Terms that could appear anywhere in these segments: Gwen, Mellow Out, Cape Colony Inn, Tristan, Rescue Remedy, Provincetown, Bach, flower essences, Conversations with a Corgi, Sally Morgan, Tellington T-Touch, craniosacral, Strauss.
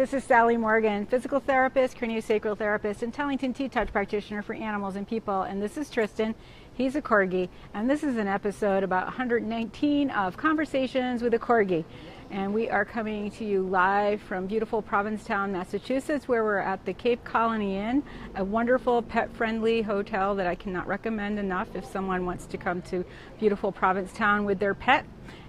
this is Sally Morgan, physical therapist, craniosacral therapist, and Tellington T-Touch practitioner for animals and people. And this is Tristan. He's a corgi. And this is an episode about 119 of Conversations with a Corgi. And we are coming to you live from beautiful Provincetown, Massachusetts, where we're at the Cape Colony Inn, a wonderful pet-friendly hotel that I cannot recommend enough if someone wants to come to beautiful Provincetown with their pet.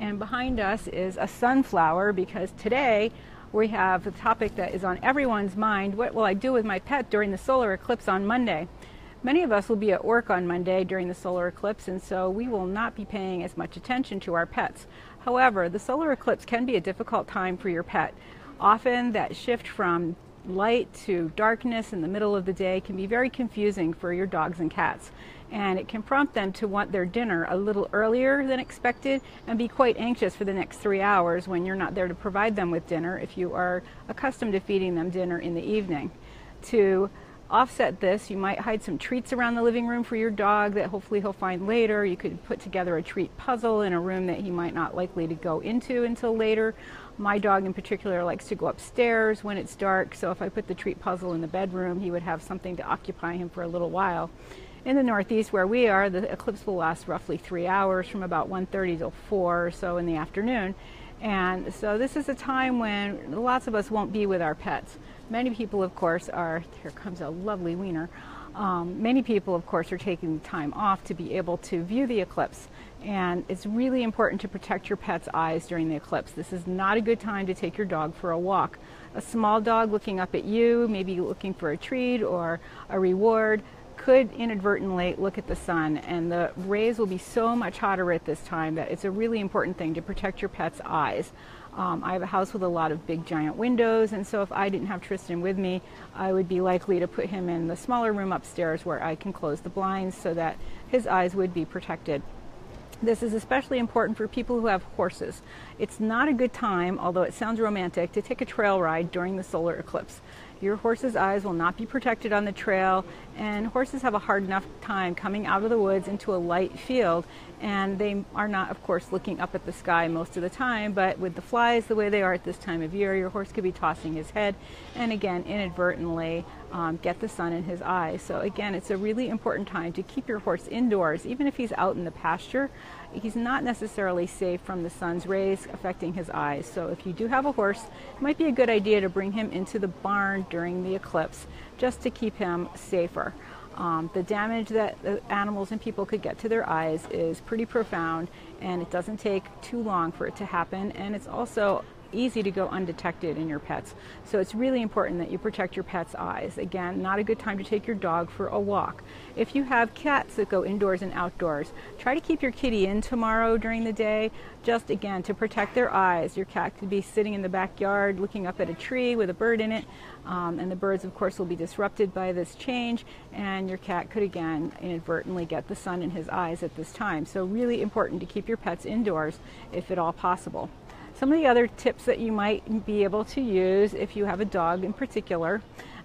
And behind us is a sunflower because today we have a topic that is on everyone's mind. What will I do with my pet during the solar eclipse on Monday? Many of us will be at work on Monday during the solar eclipse, and so we will not be paying as much attention to our pets. However, the solar eclipse can be a difficult time for your pet. Often that shift from light to darkness in the middle of the day can be very confusing for your dogs and cats, and it can prompt them to want their dinner a little earlier than expected and be quite anxious for the next 3 hours when you're not there to provide them with dinner if you are accustomed to feeding them dinner in the evening. To offset this, you might hide some treats around the living room for your dog that hopefully he'll find later. You could put together a treat puzzle in a room that he might not likely to go into until later. My dog in particular likes to go upstairs when it's dark, so if I put the treat puzzle in the bedroom, he would have something to occupy him for a little while. In the Northeast where we are, the eclipse will last roughly 3 hours from about 1:30 till 4 or so in the afternoon. And so this is a time when lots of us won't be with our pets. Many people, of course, are, here comes a lovely wiener, many people, of course, are taking time off to be able to view the eclipse. And it's really important to protect your pet's eyes during the eclipse. This is not a good time to take your dog for a walk. A small dog looking up at you, maybe looking for a treat or a reward, could inadvertently look at the sun, and the rays will be so much hotter at this time that it's a really important thing to protect your pet's eyes. I have a house with a lot of big giant windows, and so if I didn't have Tristan with me, I would be likely to put him in the smaller room upstairs where I can close the blinds so that his eyes would be protected. This is especially important for people who have horses. It's not a good time, although it sounds romantic, to take a trail ride during the solar eclipse. Your horse's eyes will not be protected on the trail, and horses have a hard enough time coming out of the woods into a light field, and they are not, of course, looking up at the sky most of the time, but with the flies the way they are at this time of year, your horse could be tossing his head and, again, inadvertently get the sun in his eyes. So, again, it's a really important time to keep your horse indoors. Even if he's out in the pasture, he's not necessarily safe from the sun's rays affecting his eyes. So if you do have a horse, it might be a good idea to bring him into the barn during the eclipse just to keep him safer. The damage that the animals and people could get to their eyes is pretty profound, and it doesn't take too long for it to happen, and it's also easy to go undetected in your pets. So it's really important that you protect your pet's eyes. Again, not a good time to take your dog for a walk. If you have cats that go indoors and outdoors, try to keep your kitty in tomorrow during the day, just again to protect their eyes. Your cat could be sitting in the backyard looking up at a tree with a bird in it, and the birds, of course, will be disrupted by this change, and your cat could again inadvertently get the sun in his eyes at this time. So really important to keep your pets indoors if at all possible. Some of the other tips that you might be able to use if you have a dog in particular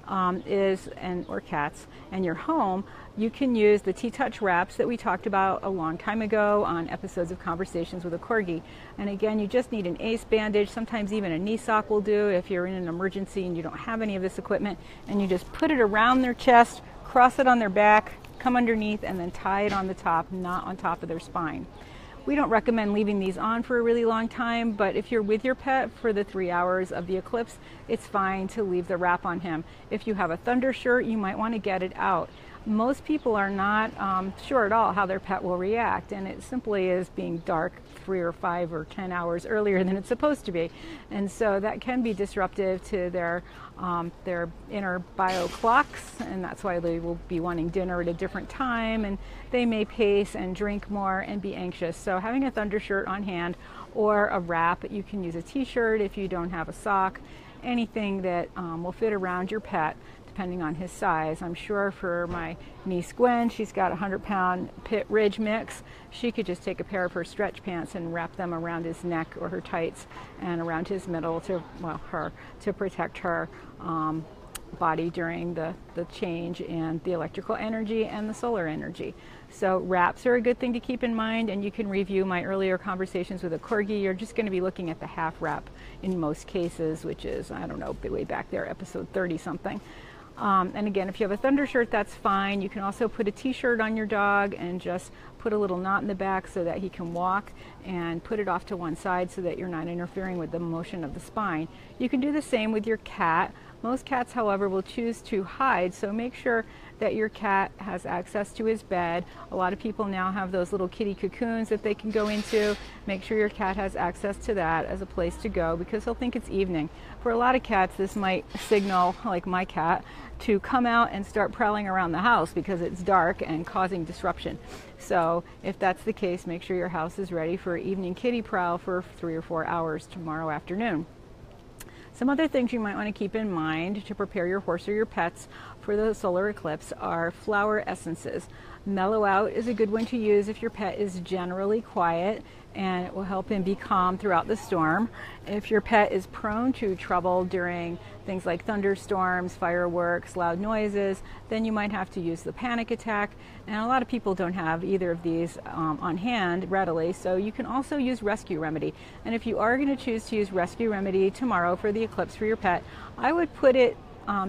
or cats, and your home, you can use the T-Touch wraps that we talked about a long time ago on episodes of Conversations with a Corgi. And again, you just need an ace bandage, sometimes even a knee sock will do if you're in an emergency and you don't have any of this equipment, and you just put it around their chest, cross it on their back, come underneath, and then tie it on the top, not on top of their spine. We don't recommend leaving these on for a really long time, but if you're with your pet for the 3 hours of the eclipse, it's fine to leave the wrap on him. If you have a thunder shirt, you might want to get it out. Most people are not sure at all how their pet will react, and it simply is being dark 3 or 5 or 10 hours earlier than it's supposed to be. And so that can be disruptive to their inner bio clocks, and that's why they will be wanting dinner at a different time, and they may pace and drink more and be anxious. So having a thunder shirt on hand or a wrap, you can use a t-shirt if you don't have a sock, anything that will fit around your pet, depending on his size. I'm sure for my niece Gwen, she's got a 100-pound pit ridge mix. She could just take a pair of her stretch pants and wrap them around his neck or her tights and around his middle to protect her body during the change, and the electrical energy and the solar energy. So wraps are a good thing to keep in mind, and you can review my earlier conversations with a corgi. You're just going to be looking at the half wrap in most cases, which is, I don't know, way back there, episode 30 something. And again, if you have a thunder shirt, that's fine. You can also put a t-shirt on your dog and just put a little knot in the back so that he can walk, and put it off to one side so that you're not interfering with the motion of the spine. You can do the same with your cat. Most cats, however, will choose to hide, so make sure that your cat has access to his bed. A lot of people now have those little kitty cocoons that they can go into. Make sure your cat has access to that as a place to go, because he'll think it's evening. For a lot of cats, this might signal, like my cat, to come out and start prowling around the house because it's dark and causing disruption. So if that's the case, make sure your house is ready for evening kitty prowl for 3 or 4 hours tomorrow afternoon. Some other things you might want to keep in mind to prepare your horse or your pets for the solar eclipse are flower essences. Mellow Out is a good one to use if your pet is generally quiet, and it will help him be calm throughout the storm. If your pet is prone to trouble during things like thunderstorms, fireworks, loud noises, then you might have to use the panic attack. And a lot of people don't have either of these on hand readily, so you can also use Rescue Remedy. And if you are going to choose to use Rescue Remedy tomorrow for the eclipse for your pet, I would put it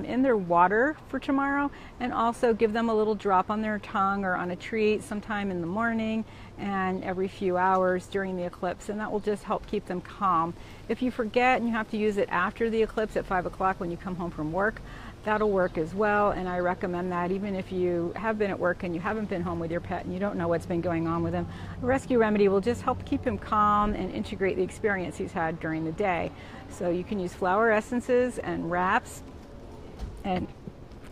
in their water for tomorrow, and also give them a little drop on their tongue or on a treat sometime in the morning and every few hours during the eclipse, and that will just help keep them calm. If you forget and you have to use it after the eclipse at 5 o'clock when you come home from work, that'll work as well, and I recommend that even if you have been at work and you haven't been home with your pet and you don't know what's been going on with him. Rescue Remedy will just help keep him calm and integrate the experience he's had during the day. So you can use flower essences and wraps, and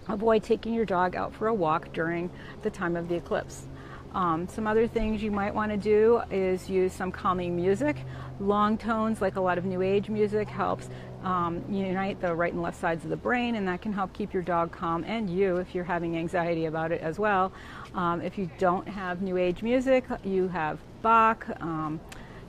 avoid taking your dog out for a walk during the time of the eclipse. Some other things you might want to do is use some calming music. Long tones, like a lot of new age music, helps unite the right and left sides of the brain, and that can help keep your dog calm, and you, if you're having anxiety about it as well. If you don't have new age music, you have Bach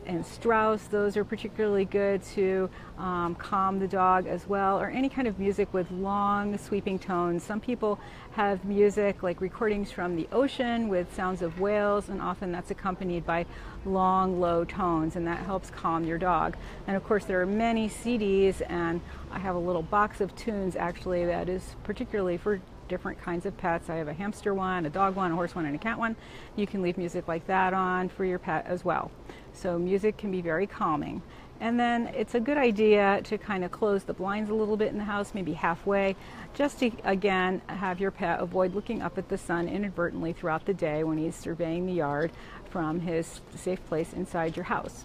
and Strauss. Those are particularly good to calm the dog as well, or any kind of music with long sweeping tones. Some people have music like recordings from the ocean with sounds of whales, and often that's accompanied by long low tones, and that helps calm your dog. And of course there are many CDs, and I have a little box of tunes actually that is particularly for different kinds of pets. I have a hamster one, a dog one, a horse one, and a cat one. You can leave music like that on for your pet as well. So music can be very calming. And then it's a good idea to kind of close the blinds a little bit in the house, maybe halfway, just to, again, have your pet avoid looking up at the sun inadvertently throughout the day when he's surveying the yard from his safe place inside your house.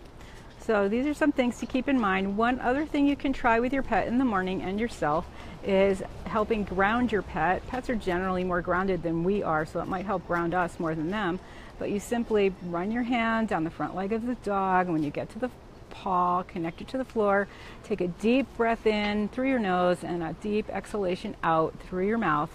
So these are some things to keep in mind. One other thing you can try with your pet in the morning and yourself is helping ground your pet. Pets are generally more grounded than we are, so it might help ground us more than them. But you simply run your hand down the front leg of the dog, and when you get to the paw, connect it to the floor, take a deep breath in through your nose and a deep exhalation out through your mouth.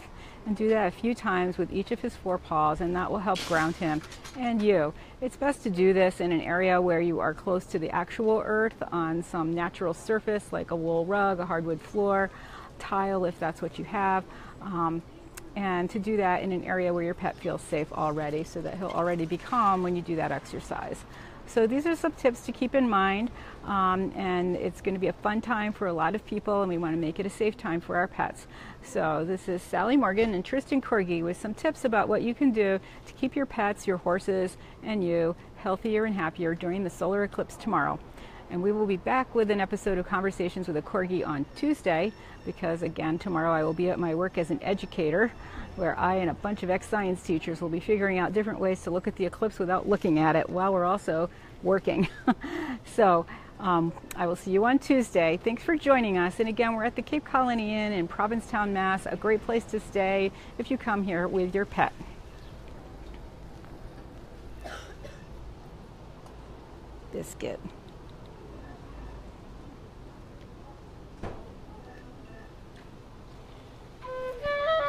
And do that a few times with each of his four paws, and that will help ground him and you. It's best to do this in an area where you are close to the actual earth, on some natural surface like a wool rug, a hardwood floor, tile if that's what you have, and to do that in an area where your pet feels safe already, so that he'll already be calm when you do that exercise. So these are some tips to keep in mind, and it's going to be a fun time for a lot of people, and we want to make it a safe time for our pets. So this is Sally Morgan and Tristan Corgi with some tips about what you can do to keep your pets, your horses, and you healthier and happier during the solar eclipse tomorrow. And we will be back with an episode of Conversations with a Corgi on Tuesday, because again, tomorrow I will be at my work as an educator, where I and a bunch of ex-science teachers will be figuring out different ways to look at the eclipse without looking at it while we're also working. So I will see you on Tuesday. Thanks for joining us. And again, we're at the Cape Colony Inn in Provincetown, Mass. A great place to stay if you come here with your pet. Biscuit.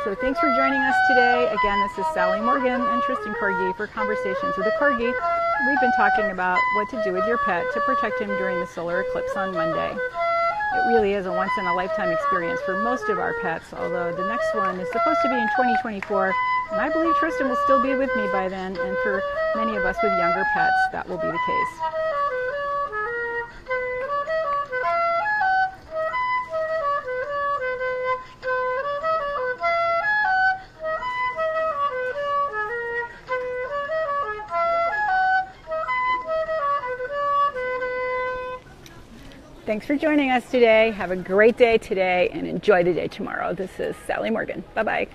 So thanks for joining us today. Again, this is Sally Morgan and Tristan Corgi for Conversations with a Corgi. We've been talking about what to do with your pet to protect him during the solar eclipse on Monday. It really is a once-in-a-lifetime experience for most of our pets, although the next one is supposed to be in 2024, and I believe Tristan will still be with me by then, and for many of us with younger pets, that will be the case. Thanks for joining us today. Have a great day today and enjoy the day tomorrow. This is Sally Morgan. Bye-bye.